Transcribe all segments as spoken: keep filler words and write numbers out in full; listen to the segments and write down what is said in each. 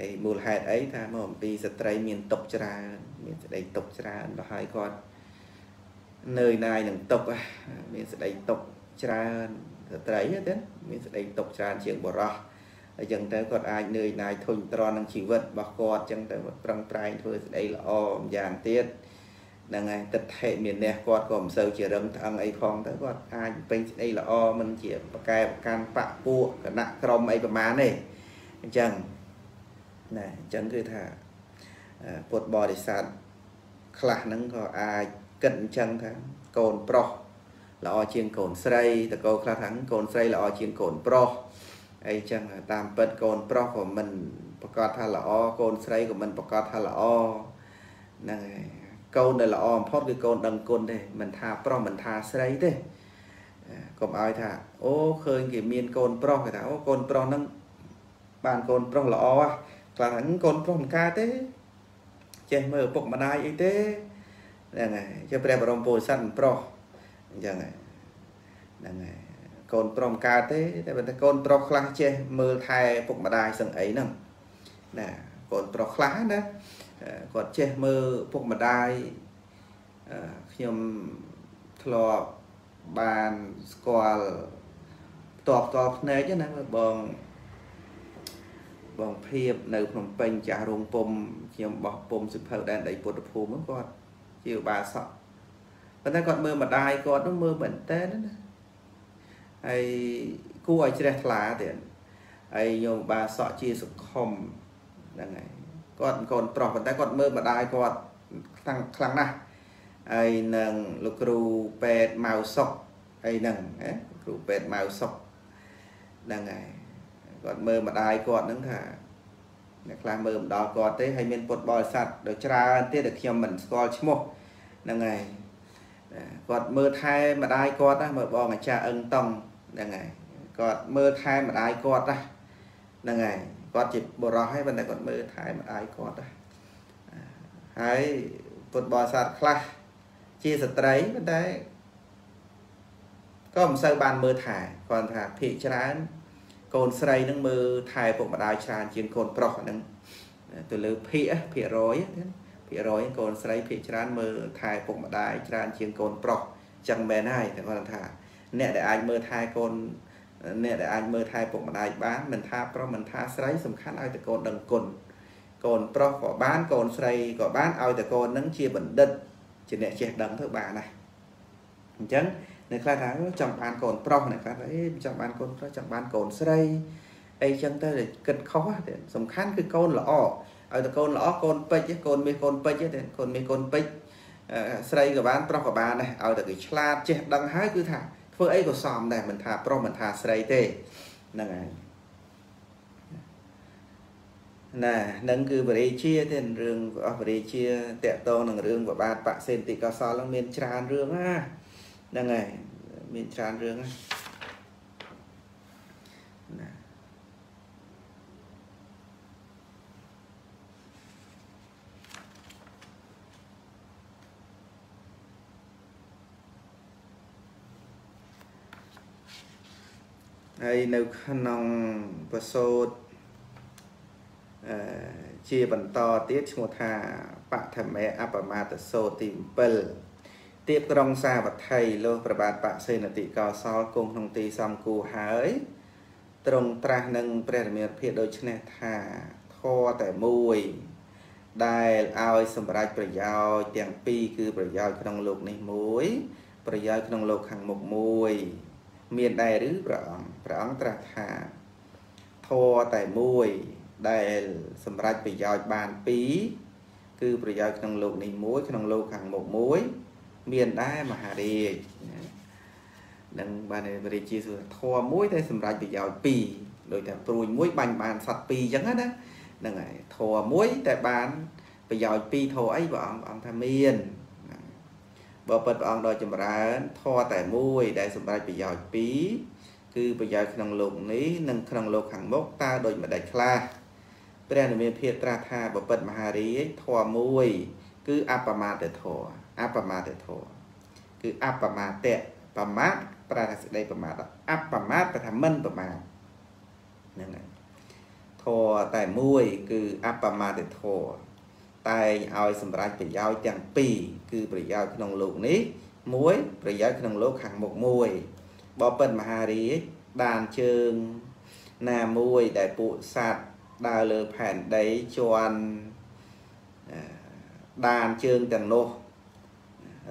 hay mùa hè ấy ta mà bị giật tay miền tộc ra miền đây tộc ra và hai con nơi này là tộc à miền đây tộc ra giật tay hết đấy miền đây tộc ra chuyện bỏ ra chẳng tới còn ai nơi này thôi tròn đang chỉ vật bạc con chẳng tới một trăng trai thôi đây là ôm giàn tiết là ngày tập thể miền nè con còn sâu chỉ đấm thằng ấy con tới còn ai bên đây là o mình chỉ cái can bạc cua cái nặng còng ấy cái má này chẳng này chẳng cứ thả bột bò để sẵn khả năng có ai cận chẳng thắng còn pro là o chiên cồn xây từ câu khả thắng cồn xây là o chiên cồn pro ấy chẳng là tam bật cồn pro của mình có tha là o cồn xây của mình có tha là o này câu này là o phốt cái cồn đằng cồn đây mình tha pro mình tha xây đây còn ai thả ô khơi cái miên cồn pro cái tháo cồn pro nâng bàn cồn pro là o và hắn còn phòng ca thế chơi mơ bọc mà đai ấy thế là ngày cho pre vào đồng bộ sẵn pro giờ này là ngày còn phòng ca thế tại vì con pro khá chơi mơ thay bọc mà đai sẵn ấy nằm là còn pro khá đó còn chơi mơ bọc mà đai khiêm thọ bàn score tọt tọt này chứ này bọn bằng phim nơi phòng bên trả rung bông chiếm bọc bông sức hậu đàn đầy bột phù mất con chiều bà sọ và ta còn mơ mà đai con nó mơ bệnh tên đó hay cô ấy chết lá tiền ấy nhiều bà sọ chia sức khom là này còn còn trò còn ta còn mơ mà đai con thằng thằng này ấy nâng lục rù bẹt màu sọc ấy nâng ấy rù bẹt màu sọc là này còn mơ mà đai con nâng thả là mơ mà đó có tới hay miền bột bò sạch được tra tới được khi mình coi chứ một là ngày còn mơ thay mà đai con ta mở bò mà cha ân tông là ngày còn mơ thay mà đai con ta là ngày con chỉ bộ rõ hay vấn đề còn mơ thay mà đai con ta hay bột bò sạch là chia sạch đấy vấn đề có một sơ bàn mơ thải còn thả thị trán côn sấy nâng mơ thay bộ mặt đai tràn trên côn pro nâng từ lứa phía phía rối phía rối côn sấy phía tràn mơ thay bộ mặt đai tràn trên côn pro chẳng bè này thì còn thả nè để anh mơ thay côn nè để anh mơ thay bộ mặt đai bán mình tha pro mình tha sấy sầm khát ai từ côn đằng cồn côn pro có bán côn sấy có bán ai từ côn nâng chia bẩn đứt chỉ nè chẹt đằng thứ ba này chấn này khai thác trong bàn cồn pro này khai đấy trong bàn cồn trong bàn cồn xây đây chân tới để cần khó để sầm khăn cái cồn lõ ở từ cồn lõ cồn pech cồn mi cồn pech đến cồn mi cồn pech xây của bán pro của bà này ở từ cái chla che đằng hái cứ thả phơi ấy của sòm này mình thả pro mình thả xây thế này nè nâng cứ về chia thì rừng về chia tẹt to nằng rừng của bà bạn sen tị cao so lăng miền tràn rừng á đang ngày miền tràn rương đây nếu nòng và sốt chia bẩn to tiết một hà bạn thầm mẹ áp và ma sốt tìm pel tiếp trong xa vật thầy lô và bạc bạc xin là tỷ cao so cùng thông tí xong cụ hỡi trong tra nâng premium phía đôi chân thả thô tại mùi đài ai xong bà rạch bởi giao tiền pi cư bởi giao trong lục này mũi bởi giao trong lục hàng một mùi miền đài rứ rõng rõng tra thả thô tại mùi đài xong bà rạch bởi giao bàn pi cư bởi giao trong lục này mũi trong lục hàng một mũi miền đai mà hà đi đừng bà này về chia sẻ thò muối thế sầm rạch bị giàu pì rồi thèm pui muối bành bàn sạch pì chẳng hết á đừng này thò muối tại bàn bị giàu pì thò ấy bọn ông tham miền vợ bật ông đòi chầm ra thò tại muối đại sầm rạch bị giàu pì cứ bây giờ khăn lục ní nâng khăn lục hàng mốc ta đôi mà đại la bây giờ miền phía tra tha vợ bật mà hà đi thò muối cứ apama để thò apama để thổ cứ apama tệ pamat đây pamat apama paman paman thọ tại muối cứ apama để thọ tại ao sầm rải bị ao chẳng pì cứ bị ao trong lục ní muối bị ao trong lục hàng một muối bỏ phần mà hà rí đàn trường nà muối đại phụ sạt đào lừa phản đấy cho ăn đàn trường chẳng nô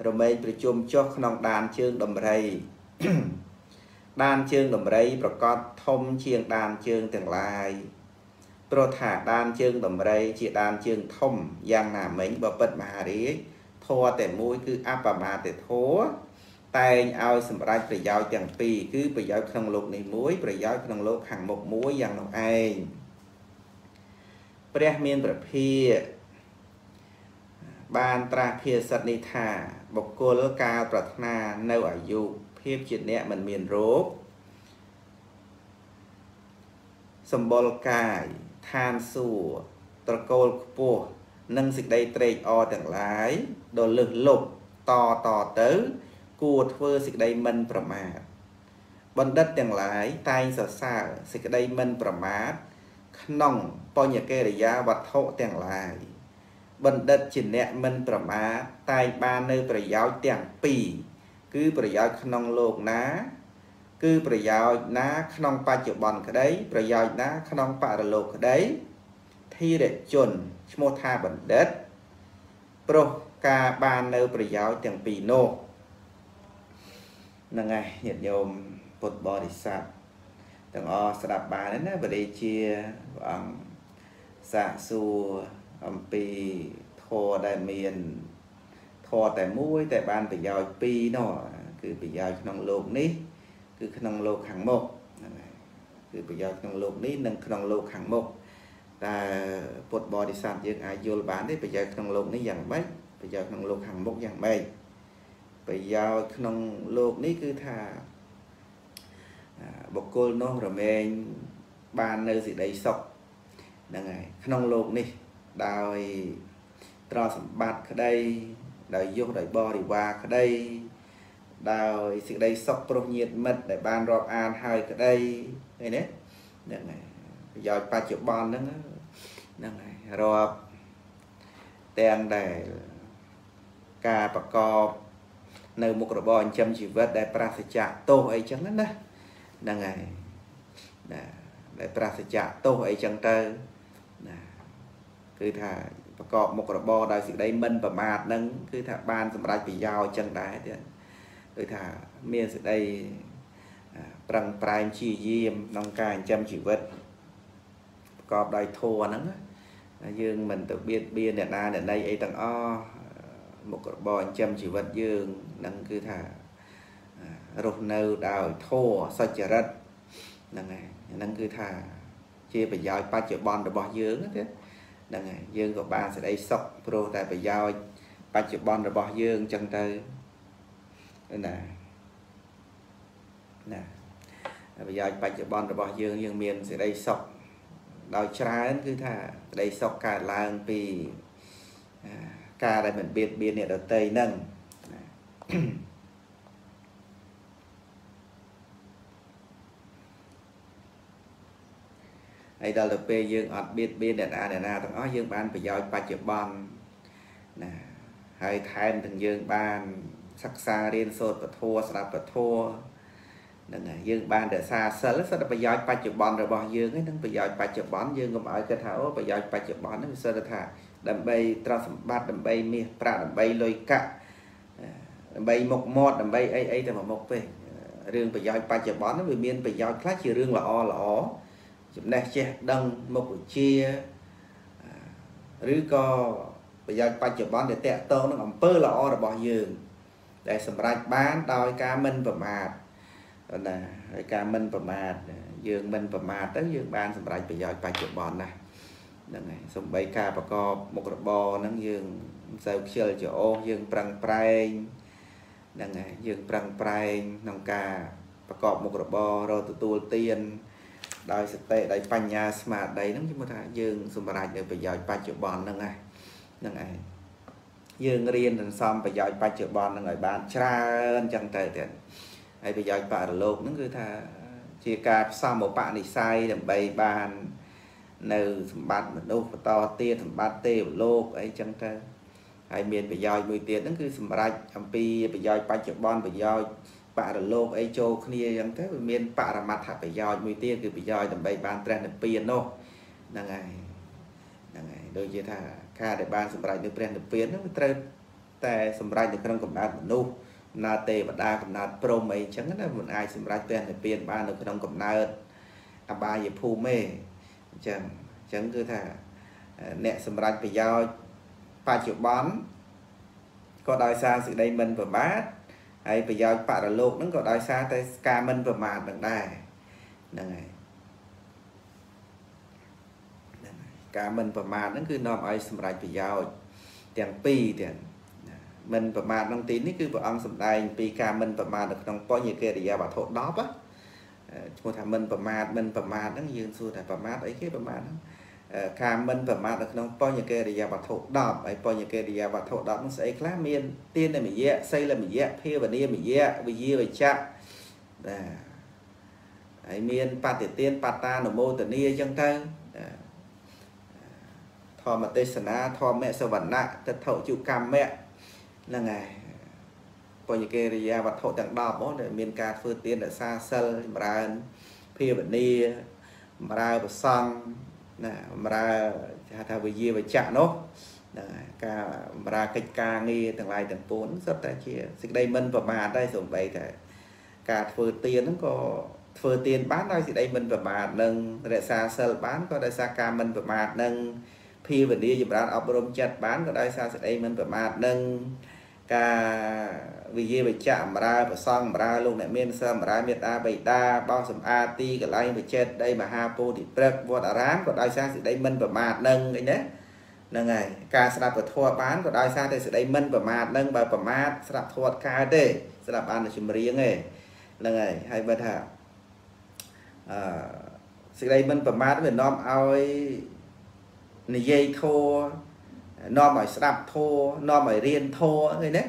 rồi mấy bị chôm cho nòng đàn trường đầm rầy đàn trường đầm rầy và con thông chiêng đàn trường từng lại rồi thả đàn chương đầm rây chỉ đàn chương thông giang nà mình bảo bật mà đấy thua tẻ mũi cứ áp và mà tẻ thố tay ao sầm rách phải giao chẳng pì cứ phải giao trong lục này mũi phải giao trong lục hàng một mũi giang nông ai bẹt miên bẹt phe ban tra phe sật ni thả bộc cô lơ cao bẹt na nêu ở du phe chuyện nè mình miền rốt sầm bol cài than sủa tơ côn bùa nâng dịch đầy trệ o từng lái đồ lực lục to to tứ cua thưa dịch đầy mình bẩm mát bần đất từng lái tay sợ sạ dịch đầy mình bẩm mát nòng po nhà kê để giá vật thọ từng lái bần đất chỉ nẹt mình bẩm mát tay ba nơi bờ giáo tiếng pì cứ bờ giáo nòng lục ná cứ bờ giáo ná nòng pa chịu bòn cái đấy bờ giáo ná nòng pa là lục cái đấy thì để chuẩn một tha bẩn đất pro ca ba nơi bờ giáo tiếng pino là ngày nhiệt nhôm bột bò đi sạp từng o sạp bà đến bờ đây chia dạ su âm pi thò đại miền thò tại mũi tại ban bờ giáo pino cứ bờ giáo nòng lục ní cứ nòng lục hàng một cứ bờ giáo nòng lục ní nâng nòng lục hàng một là bột bò đi sạp riêng ai vô bán đấy bây giờ nông lục này dạng mấy bây giờ nông lục hàng mốc dạng mấy bây giờ nông lục này cứ thà bọc cô nó rồi mình bàn nơi gì đấy sọc là ngày nông lục này đòi trò sầm bạt ở đây đòi vô đòi bò đi qua ở đây đòi sự đây sọc pro nhiệt mật để bàn rọc an hai ở đây đây đấy là ngày giờ ba triệu bon đó rồi tiền để cà bạc co nơi một cái bon châm chỉ vớt để prascha tô ấy chẳng đấy là ngày để prascha tô ấy chẳng tơ cứ thả bạc co một cái bo đại sự đây mình và mạt nâng cứ thả ban sầm đại bị dao chân đá thì cứ thả miên sự đây rằng prime chi diêm nông cạn châm chỉ vớt cọp đòi thua nắng dương mình tự biết bia để na để đây ấy tầng o một bọn châm chỉ vật dương nắng cứ thả rụt nâu đào thua sao chả rất là ngày nắng cứ thả chia phải giao ba triệu bon để bỏ dương thế là ngày dương của ba sẽ đây sọc pro tại phải giao ba triệu bon để bỏ dương chân tư nè nè bây giờ ba triệu bon để bỏ dương dương miền sẽ đây sọc đòi trái cứ thà đây sọc cả làng vì cả đây mình biết biên này là tây nâng đây là p dương ọt biết biên để na để na thằng ó dương ban phải giao ba triệu bon nè hai thằng thằng dương ban sắc xa điên sột và thua sập và thua dương ban để xa sớm sẽ là bây giờ ba triệu bón rồi bỏ dương ấy bây giờ ba triệu bón dương cũng ở cái thảo bây giờ ba triệu bón nó sẽ là thả đầm bay trao sầm bát đầm bay mi pra đầm bay lôi cạ đầm bay mộc mọt đầm bay ấy ấy thì mà mộc về riêng bây giờ ba triệu bón nó về miền bây giờ khác chỉ riêng là o là ó chúng này che đông mộc chia rứ co bây giờ ba triệu bón để tẹt to nó còn pơ là o là bỏ dương để sầm rạch bán đòi cá minh và mạt là ca minh và mạt dương minh và mạt tới dương ban sầm rạch bây giờ ba triệu bòn này lần này sầm bay ca và co một cái bò nắng dương sầu chơi chỗ dương prang prang lần này dương prang prang nông ca và co một cái bò rồi tụi tôi tiền đòi tệ đòi panh nhà smart đấy nắng chứ mà thà dương sầm rạch được bây giờ ba triệu bòn lần này lần này dương riêng lần xong bây giờ ba triệu bòn là người bán trơn chẳng tệ tiền ai bây giờ bà lộn nó cứ thà chia cà xong một bạn đi sai đầm bay bàn nơi bát một đô to tia thầm bát tê một lô ấy chân ta hai miền phải dòi mười tiếng nó cứ sầm rạch âm pi phải dòi ba triệu bon phải dòi bạ là lô ấy châu kia dân thế miền bạ là mặt hạt phải dòi mười tiếng cứ phải dòi tầm bảy bàn tre tầm piano là ngày là ngày đôi chia thà ca để bàn sầm rạch được tre được piano treแต่ sầm rạch được không còn bát một đô na tê và đa còn na pro mấy chẳng là một ai sầm rạch tre được piano ba được không còn na à ba về phù mê chẳng chẳng cứ thà nẹt sầm rạch phải dòi ba triệu bón có đòi xa sự đây mình vừa mát ấy bây giờ bạn là lộn nó có đòi xa tới ca mình vừa mát bằng đài này ca mình vừa mát nó cứ nòm ấy xâm rạch bây giờ tiền pi tiền mình vừa mát nông tín cứ vừa ông xâm đài pi ca mình vừa mát được nông có nhiều kia để ra bảo thộn đó á một thằng mình vừa mát mình vừa mát nó dương xu thằng vừa mát ấy cái vừa mát khả mình và mặt được nông bao nhiêu kia để vào thổ đỏ ấy bao nhiêu kia để vào thổ đỏ nó sẽ khác miên tiên này mình dễ xây là mình dễ phê và đi mình dễ vì dễ vậy chạm ấy miên pate tiên pata nổ mô tận đi chân thân thò mà tê sná thò mẹ sờ vẩn nạ thật thổ chịu cam mẹ là ngày bao nhiêu kia để vào thổ đằng đỏ bó để miên ca phương tiên ở xa sân ra phê và đi ra vào xong nè ra thà về gì về chạm nó ca ra cách ca nghe từng lại từng bốn rất là chia dịch đây mình và bà đây dùng vậy thì cả phơi tiền nó có phơi tiền bán đây dịch đây mình và bà nâng để xa sờ bán có đây xa ca mình và bà nâng phi về đi dùm ra ốc rôm chặt bán có đây xa dịch đây mình và bà nâng ca vì gì về chạm ra và xong ra luôn lại miền sơn ra miền ta bảy ta bao sầm a ti cái lai về chết đây mà ha po thì prep vô đã rám còn đai xa sự đây mình và mạt nâng cái đấy là ngày ca sập và thua bán còn đai xa đây sự đây mình và mạt nâng và và mạt sập thua ca đây sập ăn là chìm riêng này là ngày hai bên hả sự đây mình và mạt về nom oi này dây thua nom mày sập thua nom mày riêng thua cái đấy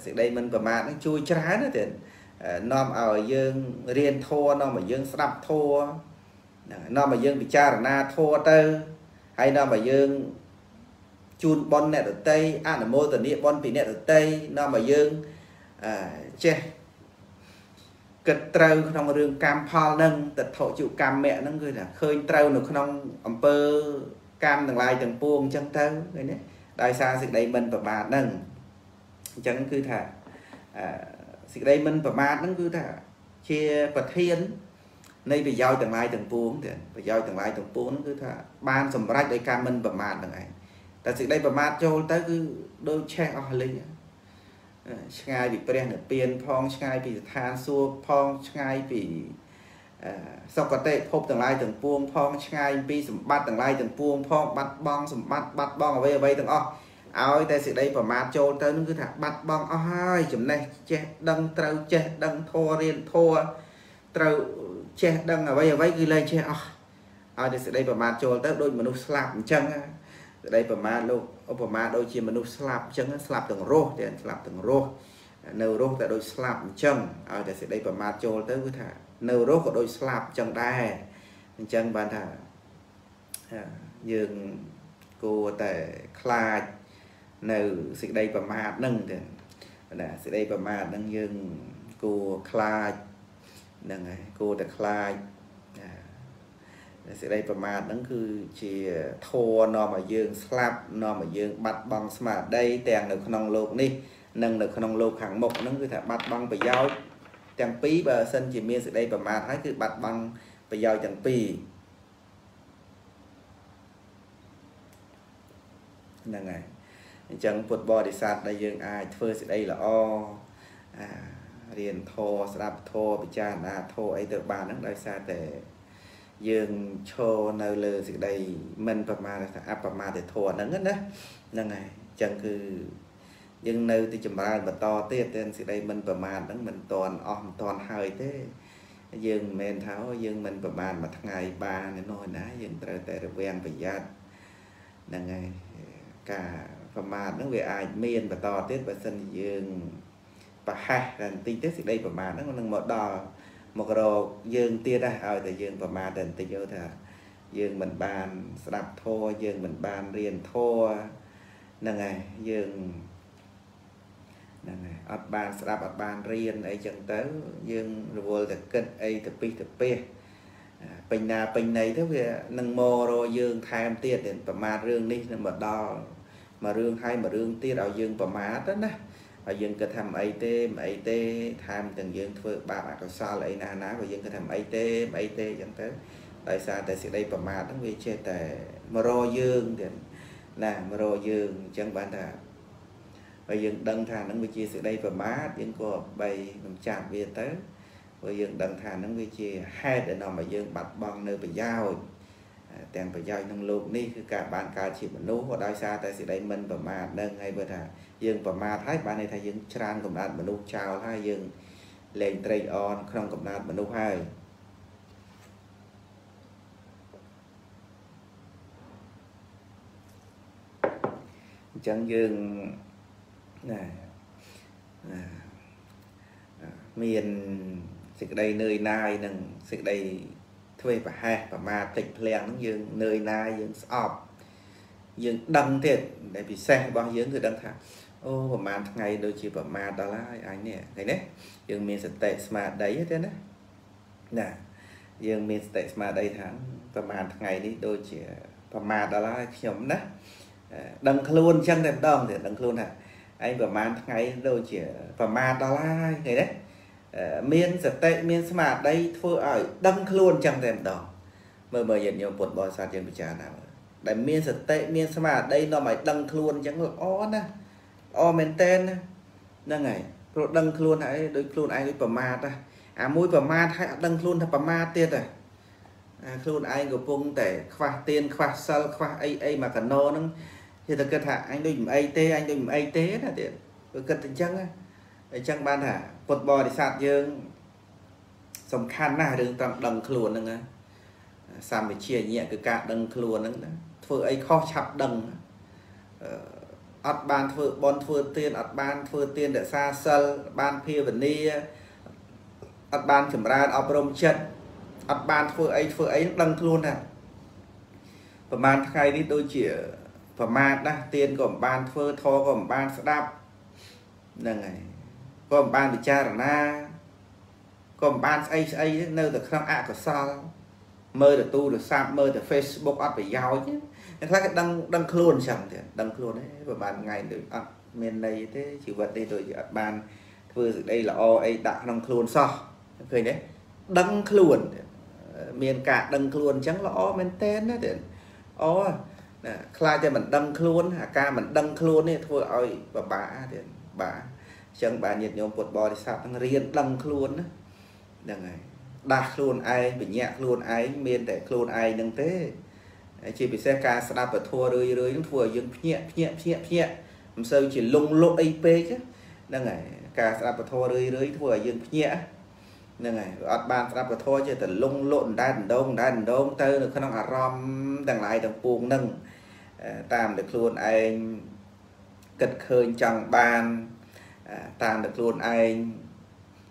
sự đây mình và mạt nó chui chả nữa tiền nom ở dương riêng thua nom mà dương sập thua nom mà dương bị cha na thua tư hay nom mà dương chun bon nẹt ở tây ăn ở môi tuần địa bon bị nẹt ở tây nom mà dương che cật trâu trong đường cam pha nâng tật thọ chịu cam mẹ nó người là khơi trâu nó không ẩm pơ cam từng lai từng buông chân thâu người đấy đại xa sự đây mình và mạt nâng chẳng cứ thả sự đây mình và mát nó cứ thả chia vật thiên nay về giao từng lai từng buông thì phải giao từng lai từng buông nó cứ thả ban sầm rách để cam mình và mát từng ngày tại sự đây và mát cho tới cứ đôi che ở linh ngay bị bèn ở tiền phong ngay bị than xua phong ngay bị sau có tệ phô từng lai từng buông phong ngay bị sầm bát từng lai từng buông phong bắt bong sầm bát bắt bong ở về về từng o ôi ta sẽ đây và mát cho tới nó cứ thả bắt bong ôi chấm này che đăng trâu che đăng thua riêng thua trâu che đăng ở bây giờ vấy ghi lên che ôi ta sẽ đây và mát cho tới đôi mình slap chân đây và mát luôn ông và mát đôi chia mình slap chân slap từng rô để slap từng rô nâu rô tại đôi slap chân ôi ta sẽ đây và mát cho tới cứ thả nâu rô của đôi slap chân đây chân bạn thả dừng cô tại khai nữ sự đây và mát nâng thì là sự đây và mát nâng nhưng cô khai nâng cô đã khai sự đây và mát nâng cứ chỉ thô nó mà dương slap nó mà dương bắt băng mà đây tèn được nông lục đi nâng được nông lục hạng mục nâng cứ thể bắt băng và giao tèn phí và sân chỉ miên sự đây và mát hãy cứ bắt băng và giao tèn phí là ngày chẳng phụt bò để sạt đây dương ai phơi sẽ đây là o riêng thô sạp thô bị cha là thô ấy từ bàn nước đại xa để dương cho nơi lơ sự đây mình và mà là áp và mà để thua nắng đó là ngày chẳng cứ nhưng nơi thì chùm ra mà to tết tên sự đây mình và mà nắng mình toàn om toàn hơi thế dương men tháo dương mình và bàn mà tháng ngày ba nên nồi ná dương trời tệ được quen và giác là ngày cả và mà nó về ai miền và to tết và sân dương và hai lần tin tết đây và mà nó còn một đò một đồ dương tia ra ở tại dương và mà đền tình yêu thà dương mình bàn đạp thô, dương mình bàn riêng thô nâng này, dương nâng này, ọt bàn đạp ọt bàn riêng ấy chẳng tới dương vô thật kinh ấy thật pi thật pi bình nà bình này thức kìa nâng mô rồi dương tham tiết đến bà mát rương đi mà đo mà rương hay mà rương tiết ở dương bà mát đó nè ở dương cơ thầm ấy tê mà ấy tê tham từng dương phước ba bạc sao lại nà ná và dương cơ thầm ấy tê mà ấy tê chẳng tới tại sao tại sự đây bà mát nó vì chê tệ mà rô dương thì là mà rô dương chẳng bán thà và dương đơn thà nó vì chê sự đây bà mát dương cô bày mình chạm về tới và dương đăng thà nó với chia hai để nó mà dương bạch bong nơi phải giao tiền phải giao nông lục ni cứ cả bàn cả chỉ một nú họ đói xa tại sự đây mình và mà nâng hay vừa thà dương và mà thái bạn này thay dương tràn cùng đàn mình nú chào hai dương lên tray on không cùng đàn mình nú hai chẳng dương này miền sự đây nơi nai nè sự đây thuê và hai và ma tịch lèng dương nơi nai dương ọp dương đâm thiệt để bị xe bao nhiêu người đâm thẳng ô và ma ngày đôi chỉ và ma đó là anh nè này nè dương miền tệ mà đấy thế nè nè dương miền tệ mà đây thẳng và ma ngày đi đôi chỉ và ma đó là nhóm đó đâm luôn chân đẹp đom thì đâm luôn à anh và ma ngày đôi chỉ và ma đó là người đấy miền sạch tệ miền smart đây thưa ở đăng luôn chẳng thèm đỏ mơ mơ nhận nhiều bột bò sát trên bì trà nào đại miền sạch tệ miền smart đây nó mày đăng luôn chẳng được ó nè ó men tên nè ngày rồi đăng luôn hãy đối luôn ai với bà ma ta à mũi bà ma hãy đăng luôn thằng bà ma tiệt này à luôn ai của vùng để khoa tiền khoa sơ khoa ai ai mà cần nô nó thì thật cơ thả anh đôi dùm ai tê anh đôi dùm ai tê là tiệt cần tình trắng chẳng ban hả bột bò thì sạt dương sông khan na đường tạm đằng khluồn nâng á sao mới chia nhẹ cái cả đằng khluồn nâng á phơi ấy kho chập đằng ắt ban phơi bon phơi tiền ắt ban phơi tiền để xa sờ ban phia vấn đi ắt ban kiểm ra ấp rôm chân ắt ban phơi ấy phơi ấy đằng khluồn nè và ban khai đi đôi chỉ và ma đã tiền gồm ban phơi thô gồm ban đáp nâng này còn ban bị cha na còn ban ấy ấy nơi được không ạ của sao mơ được tu được sao mơ được Facebook up phải giàu chứ các cái đăng đăng luôn chẳng thì đăng luôn đấy và ban ngày được à, miền này thế chỉ vật đây rồi ban vừa đây là o ấy đã đăng luôn so cười đấy đăng luôn miền cả đăng luôn chẳng là o men tên đấy tiền o khai cho mình đăng luôn à ca mình đăng luôn đấy thôi ơi và bà thì bà chẳng bà nhiệt nhóm bột bò thì sao thằng riêng đăng luôn đằng này đạt luôn ai bị nhẹ luôn ai miền để luôn ai đừng thế chỉ bị xe ca sạp và thua rơi rơi những thua dương nhẹ nhẹ nhẹ nhẹ làm sao chỉ lung lộ ip chứ đằng này ca sạp và thua rơi rơi thua dương nhẹ đằng này ọt bàn sạp và thua chứ tận lung lộn đan đông đan đông tơ được không à rom đằng lại đằng buông nâng tam được luôn anh cật khơi chẳng bàn tàn được luôn anh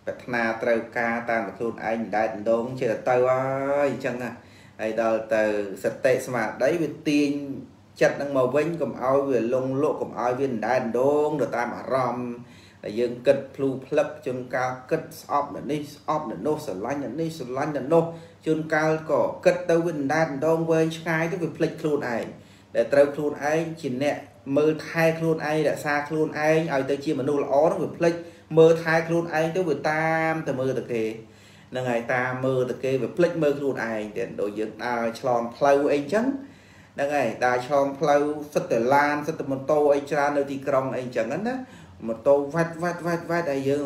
bạch na trâu ca tàn được luôn anh đại đông chỉ là tao ơi chẳng à ai đào từ sạch tệ mà đấy về tiền chặt đang màu vĩnh cùng ao về lông lộ cùng ao viên đại đông được ta mà rom là dương kịch plu plug chân cao kịch off là ní off là nô sờ lanh là ní sờ lanh là nô chân cao cỏ kịch tao viên đại đông với hai cái việc plek luôn này để tao luôn anh chỉ nè mơ thai luôn ai đã xa luôn anh ai tới chia mà nô là ó nó vừa play mơ thai luôn anh tới vừa tam từ mơ được thế là ngày ta mơ được kê vừa play mơ luôn ai để đối diện ta chọn play anh chẳng là ngày ta chọn play rất là lan rất là một tô anh ra nơi thì còn anh chẳng ngắn đó một tô vắt vắt vắt vắt ai dơ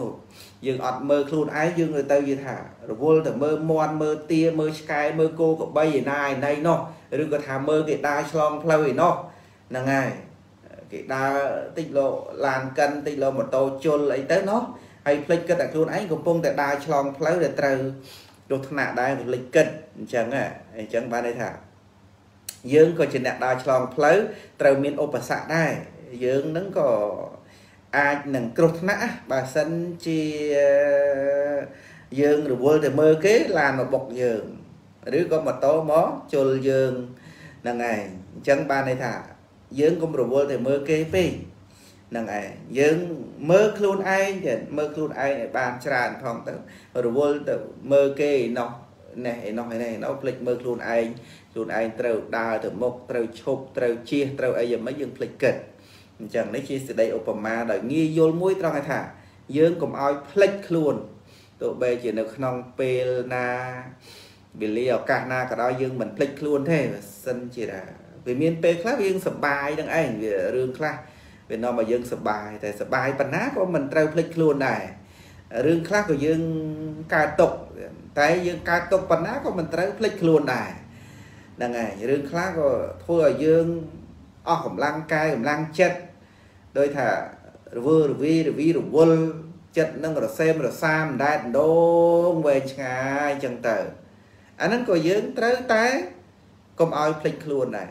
dừng ọt mơ luôn ai dưng người ta gì thả rồi vô từ mơ mon mơ tia mơ sky mơ cô của bay này này nó đừng có thả mơ cái ta chọn play nó là ngày cái đa tích lộ làn cân tích lộ một tô chôn lấy tới nó hay plek cái đặc luôn ấy cũng phong tại đa chọn plek để từ đột nạ đa được lịch cân chẳng à chẳng ba đây thả dương có trên đa chọn plek từ miền opasa đây dương nó có ai nâng cột nã bà sân chi dương được vô để mơ kế là một bọc dương rứa có một tố mó chôn dương là ngày chẳng ba này thả dương cũng rủ thì mơ kế phi là ngày dương mơ luôn ai thì mơ luôn ai bàn tràn phòng tự rủ tự mơ kê nó này nó này nó lịch mơ luôn ai luôn ai trâu đa từ một trâu chụp trâu chia trâu ai giờ mấy dương lịch kịch chẳng lấy chia sự đây Obama đợi nghi vô mũi trong hai thả dương cũng ai lịch luôn tụi bây chỉ được non pel na vì lý do cả na cả đó dương mình click luôn thế sân chỉ là vì miền pe khác dương sập bài đang ảnh vì rương khác vì nó mà dương sập bài tại sập bài bản nát của mình treo click luôn này rương khác của dương ca tục tại dương ca tục bản nát của mình treo click luôn này là ngày rương khác của thôi ở dương o oh, hổng lang cay hổng lang chết đôi thả vừa vi vi vuông chất nâng rồi xem rồi sam đại đô về ngày chân tờ anh ấy có dưỡng tới tới công ai click luôn này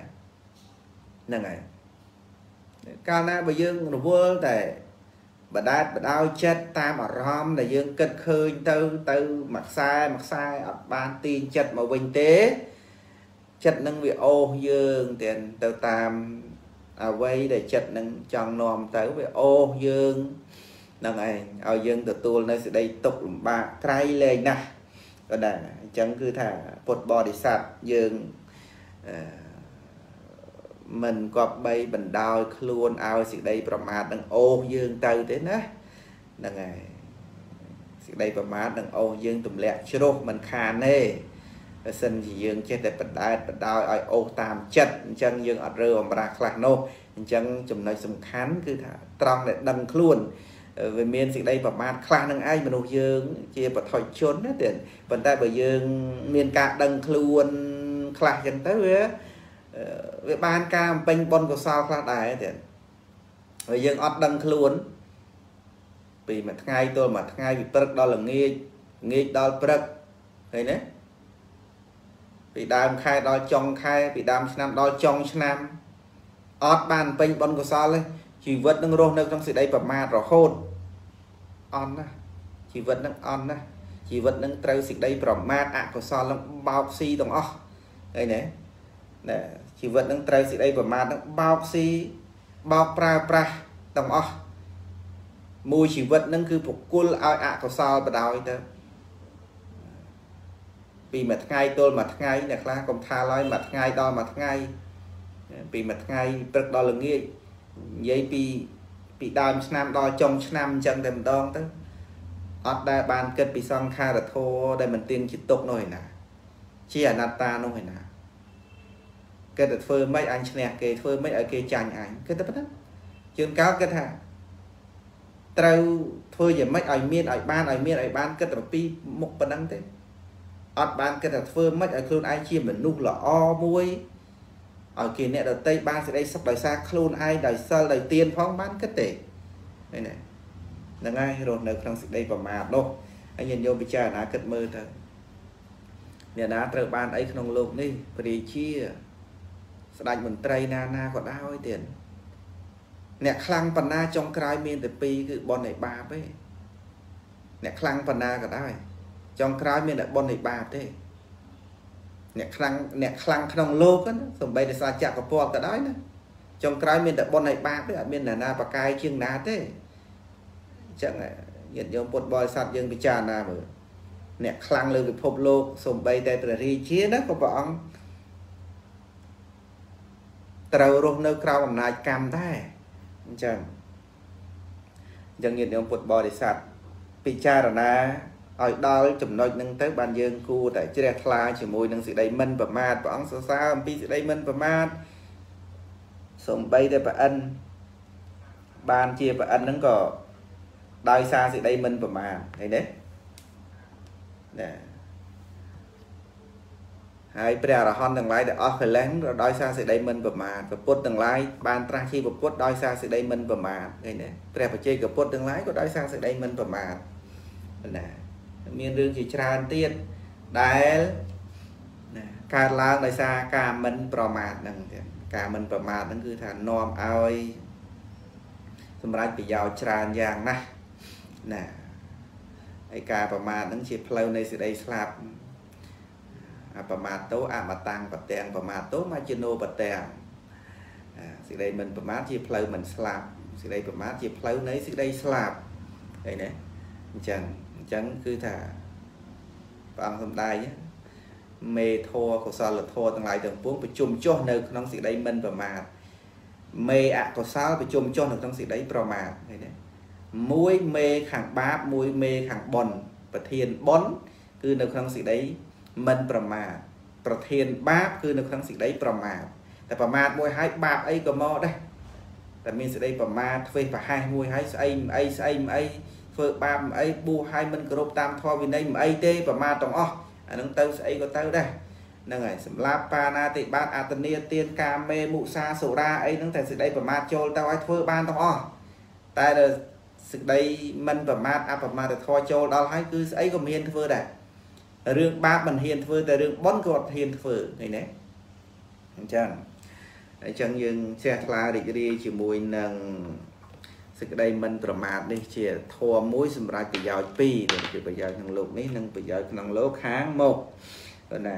nè này cao na bây dương rồi vô để bà đá bà đau chết ta mà rom là dương kết khơi từ từ mặt sai mặt sai ban tin chật mà bình tế chật nâng bị ô dương tiền từ tam à quay để chật nâng tròn nòm tới về ô dương nè này ao dương từ tuôn nơi sẽ đây tục bà trai lên nè còn là chẳng cứ thả bột bò để sạch dương uh, mình có bay bình đau luôn ao sự đây bà mát đang ô dương từ thế đó là ngày sự đây bà mát đang ô dương tùm lẹ chứ đâu mình khá nê sinh thì dương chết để bật đai bật đau ai ô tam chất chân dương ở rơ mà ra khá nô chân chùm nơi xung khán cứ thả trong lại đăng luôn về miền dịch đây và mát khá năng ai mà nô dương chia và thỏi trốn hết tiền vận tay bởi dương miền cả đăng luôn khá chẳng tới với với ban ca bênh bon của sao khá đài tiền bởi dương ọt đăng luôn vì mà ngay tôi mà ngay vì bật đó là nghe nghe đó bật thấy đấy vì đam khai đó trong khai vì đam năm đó trong năm ọt bàn bênh bon của sao lên chỉ vật đang rôn trong sự đây và ma rõ hôn on đó chỉ vật đang on đó chỉ vật đang treo sự đây và ma ạ của sao lắm bao xi đồng o đây nè nè chỉ vật đang treo sự đây và ma đang bao xi bao pra pra đồng o mùi chỉ vật đang cứ phục cua ai ạ của sao và đào đó vì mà ngay tôi mà ngay là khá còn tha loi mà ngay đó mà ngay vì mà ngay rất đó là nghe vậy bị bị đam năm đo trong năm chân đầm đo tới ở đây bàn kết bị xong khai là thô đây mình tiên chỉ tục nổi nè chỉ là nata nổi nè cái đợt phơi mấy anh nè kề phơi mấy ở kề chàng ảnh cái tất tất chương cáo cái thà trâu phơi giờ mấy ở miên ở ban ở miên ở ban kết tập pi một phần đăng tên ở ban kết đợt phơi mấy ở kêu ai chia mình nung là o muối ở kia nè đầu tây ba sẽ đây sắp đời xa khôn ai đời sơ đời tiên phóng bán kết tể đây này là ngay rồi nơi trong sự đây và mà đâu anh nhìn vô bị trả ná kết mơ thật nè ná trời ban ấy không lộn đi và đi chia sẽ đánh mình tây na na có đau ấy tiền nè khăn phần na trong cái miền từ pi cứ bọn này ba ấy nè khăn phần na cả đau trong cái miền lại bọn này ba thế nè khăn nè khăn trong lô cái sầm bay để xa chạm vào bọt cả đấy trong cái miền đại bọt này ba cái miền là na và cay chiên ná thế chẳng này hiện giờ bọt bòi sạt dương bị tràn na rồi nè khăn lên bị phồng lô sầm bay để từ ri chia đó có bọn tàu rô nơ cào làm nai cam thế chẳng chẳng hiện giờ bọt bòi để sạt bị tràn na ở đó chụm nội nâng tới bàn dương khu tại chia ra chỉ mùi nâng sự đầy minh và mát và ông sao sao pi sự đầy minh và mát sống bay đây và ân bàn chia và ân nâng cỏ đòi xa sự đầy minh và mát thấy đấy nè hai bè là hòn tầng lái để ở khởi lén rồi đòi xa sự đầy minh và mát và bốt tầng lái bàn tra khi và bốt đòi xa sự đầy minh và mát đây nè bè phải chơi gặp bốt tầng lái của đòi xa sự đầy minh và mát nè miền rừng chỉ tràn tiết đáy cả làng đại xa cả mình bỏ mạt cả mình bỏ mạt cứ thả nòm oi xâm rách bị dào tràn dàng này nè ấy cả bỏ mạt chỉ flow này sẽ đây slap ประมาทโตอามาตังปัตแตงประมาทโตมาจิโนปัตแตงสิ่งใดมันประมาทที่เพลินมันสลับสิ่งใดประมาทที่เพลินนั้นสิ่งใดสลับไอ้เนี่ยจังจังคือถ้าความทำได้เนี่ยเมโทกุศลโทต่างหลายต่างปวงประชุมโจทย์ในทั้งสิ่งใดมันประมาทเมอกุศลประชุมโจทย์ในทั้งสิ่งใดประมาทไอ้เนี่ยมวยเมขังบาปมวยเมขังบอลประเทียนบอลคือในทั้งสิ่งใดมันประมาทประเทียนบาปคือในทั้งสิ่งใดประมาทแต่ประมาทมวยหายบาปไอ้ก็มอได้แต่มีสิ่งใดประมาทเฟยประหายมวยหายไอ้ไอ้ไอ้ไอ้เฟยบาปไอ้บูหายมันกรบตามทอวินัยไอ้เตประมาทตรงอ๋ออันนั้นเต้าไอ้ก็เต้าได้นั่นไงสำหรับปานาติบาตอาตเนียเตียนกาเมมุซาโซราไอ้นั่งแต่สิ่งใดประมาทโจลเต้าไอ้เฟยบานตรงอ๋อแต่เด้อสิ่งใดมันประมาทอาประมาทแต่ทอโจลดาวหายคือไอ้ก็เฮียนเฟยได้เรื่องบาปมันเฮียนเฟยแต่เรื่องบอนก็เฮียนเฟยไงเนี่ยจังจังยังเสียคลาดิกรีจิมวยนังสกได้มันประมาทนี่เชียร์ทัวมุ้ยสำราญปียาวปีเดี๋ยวจะไปยาวทางโลกนี้นั่งไปยาวทางโลกค้างหมกก็น่ะ